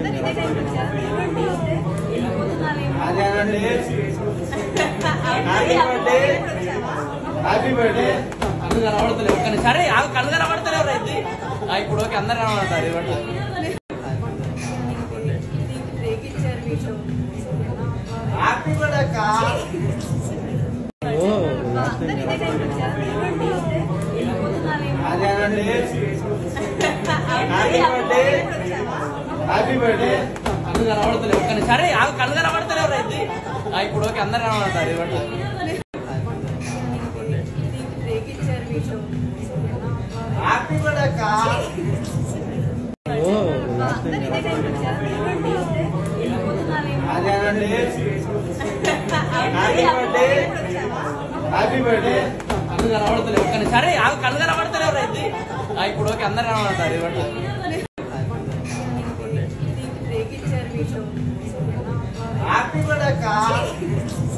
happy birthday అందరు కనబడతలేవు ఒక్క సరే వాళ్ళు కళ్ళు కనబడతలేవు రైతు ఇప్పుడు ఓకే అందరు కనబడతారు ఇవ్వండి హ్యాపీ బర్త్డే అక్క హ్యాపీ బర్త్డే అందరు కనబడతలేవు ఒక్క సరే వాళ్ళు కళ్ళు కనబడతలేవు రైతు ఇప్పుడు ఓకే అందరు కనబడతారు ఇవ్వండి హ్యాపీ బర్త్డే అక్క హ్యాపీ బర్త్డే అందరు కనబడతలేవు ఒక్క సరే వాళ్ళు కళ్ళు కనబడతలేవు రైతు ఇప్పుడు ఓకే అందరు కనబడతారు ఇవ్వండి హ్యాపీ బర్త్డే అక్క